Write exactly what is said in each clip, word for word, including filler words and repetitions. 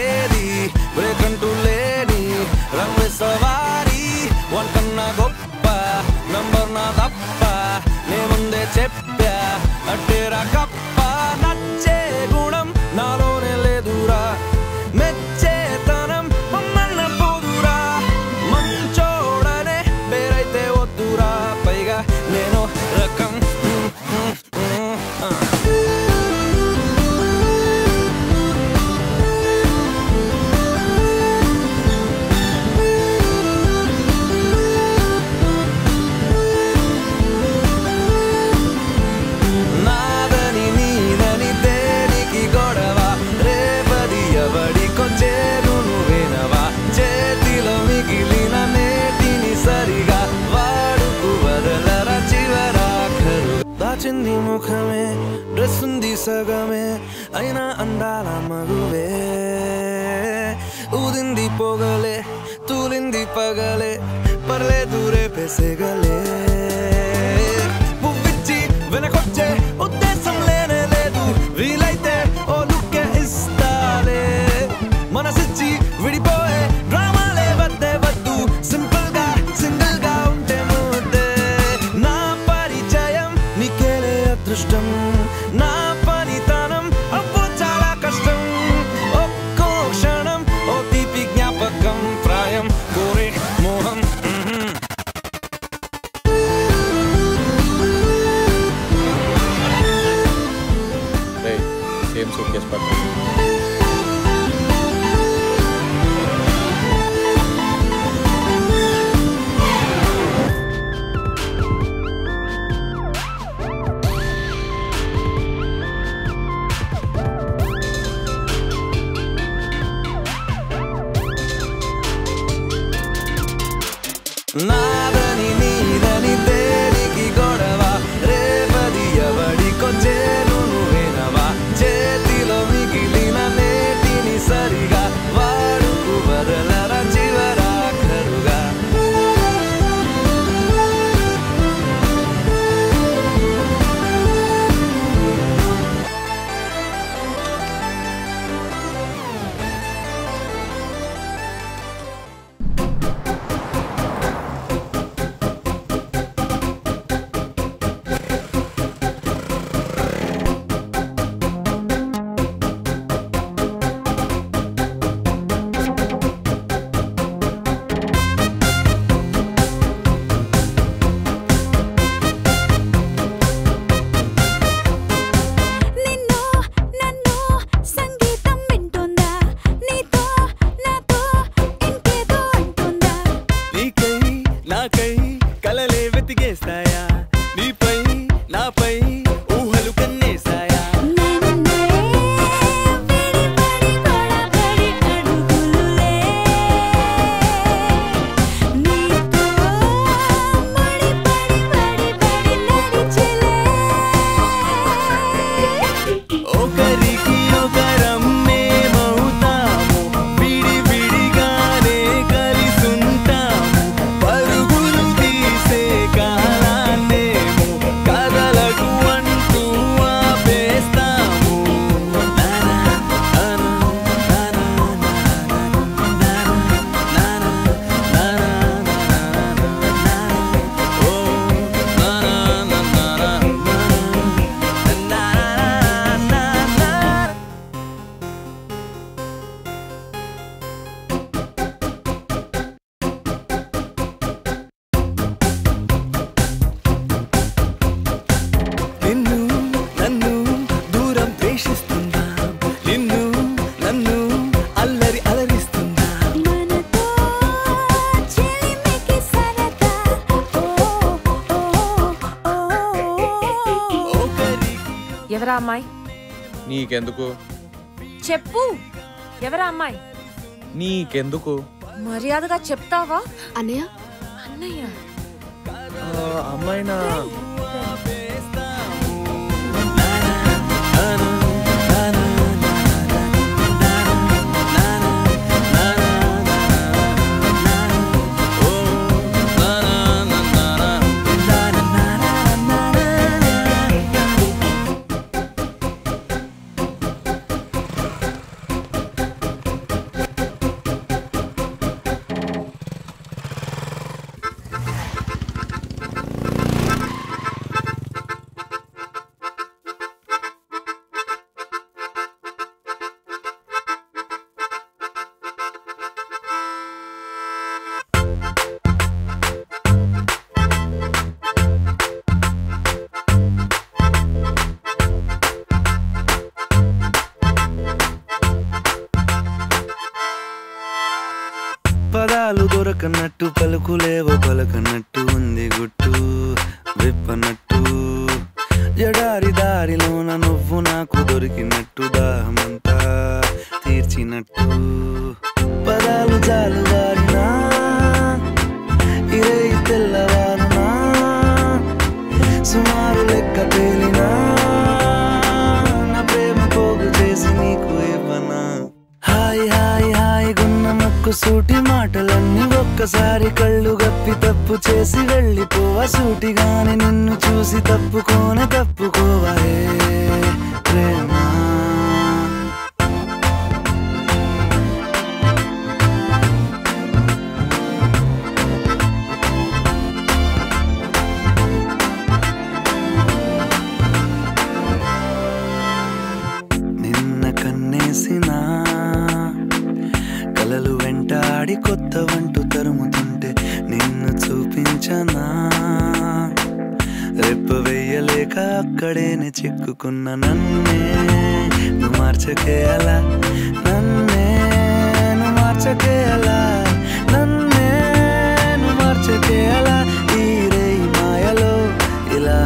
lady, breaking to lady, runway savari, one kanna goppa, number na tappa, ne munde cheppya, attera kappa, nache gunam, nalone ledura, mecche tanam, manna podura, manchodane, beraite odura, paiga, neno rakam. Chindi mukhame, drasundi sagame, aina andala maguve. Udindi pogale, tulindi pagale, parle dure pesegale. Puvichi venakoche, uddesam lene ledu, vilaite olukke istale. Manasichi vidipoe, drama le vatte vaddu, simple ga, single ga unte mudde. Na parichayam nike. Dristam na panitanam avvo chala kashtam okko kshanam otipi gnapakam prayam gore moham. Hey, same suitcase pack. Nadani nidani deniki godava, revadi avadiko chelu nuvenava, chetilo migilina netini sariga, vaduku varalara jivara karuga. ఎవరా అమ్మాయి? నీకెందుకు? చెప్పు, ఎవరా అమ్మాయి? నీకెందుకు? మర్యాదగా చెప్తావా? అన్నయ్య అన్నయ్య అమ్మాయినా? నిజాలు దొరకనట్టు పలుకులేవో పలకనట్టు ఉంది గుట్టు విప్పనట్టు ఎడారి దారిలోన నువ్వు నాకు దొరికినట్టు దాహమంతా తీర్చినట్టు పదాలు చాలు వారినా ఇరే తెల్లవారునా సుమారు లెక్క పేలినా నా ప్రేమ పోగు చేసి నీకు ఇవ్వనా హాయి హాయి హాయిగున్న మక్కు సూటి మాటలన్నీ ఒక్కసారి కళ్ళు గప్పి తప్పు చేసి వెళ్ళిపోవా సూటిగానే నిన్ను చూసి తప్పుకోనే తప్పుకోవా ప్రేమ కలలు వెంటాడి కొత్త వంటూ తరుముతుంటే నిన్ను చూపించనా రెప్ప వెయ్యలేక అక్కడేనే చిక్కుకున్న నన్నే నువ్వు మార్చకే అలా నన్నే నువ్వు మార్చకే అలా నన్నే నువ్వు మార్చకే అలా ఈ రే మాయలో ఇలా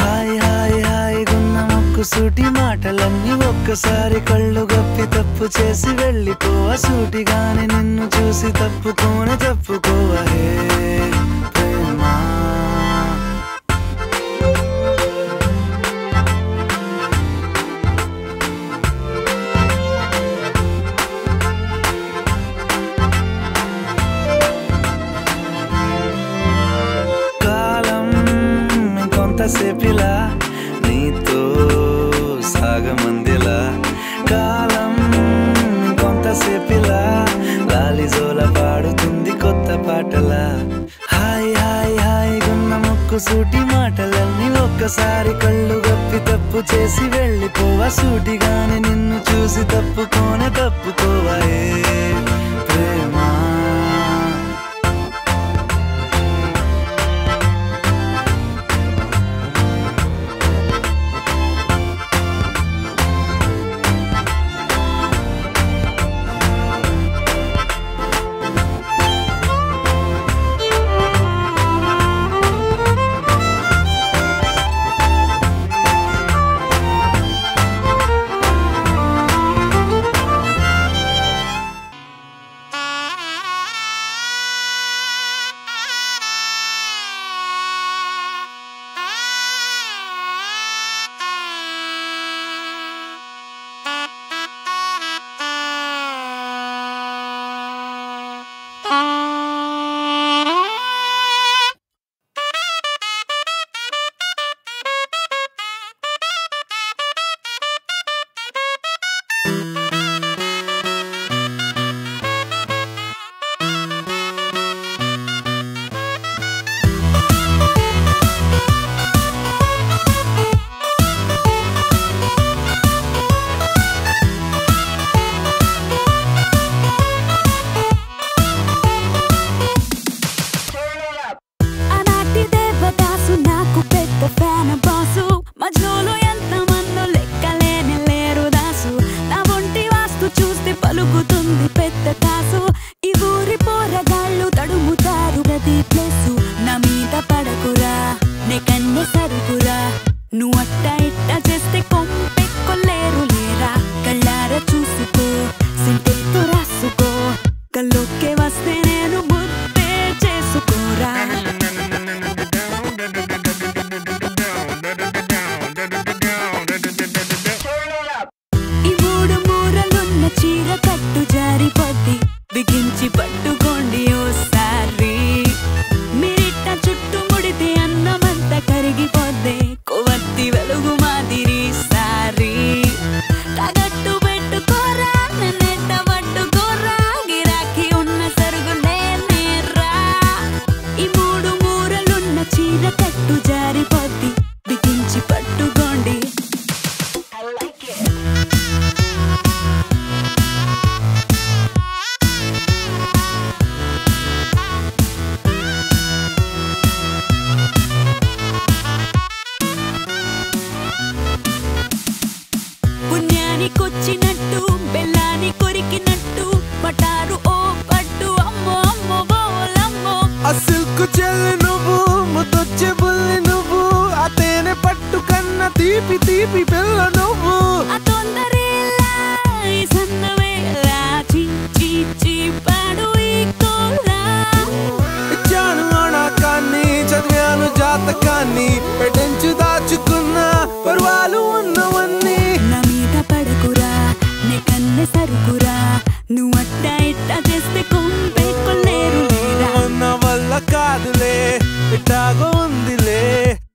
హాయ్ హాయ్ హాయిగున్న మొక్కు సూటి మాటలన్నీ ఒక్కసారి కళ్ళు గప్పి తప్పు చేసి వెళ్ళిపోవా సూటిగానే నిన్ను చూసి తప్పుకోనే తప్పుకోవా ప్రేమా కాలం ఇంకొంతసేపిలా నీతో సాగమందిలా కాలం కొంతసేపిలా లాలిజోల పాడుతుంది కొత్త పాటలా హాయ్ హాయ్ హాయిగున్న ముక్కు సూటి మాటలన్నీ ఒక్కసారి కళ్ళు గప్పి తప్పు చేసి వెళ్ళిపోవా సూటిగానే నిన్ను చూసి తప్పుకోనే తప్పుకోవా ప్రేమా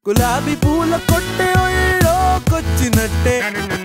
Gulabi pula kotte ollo kochinette.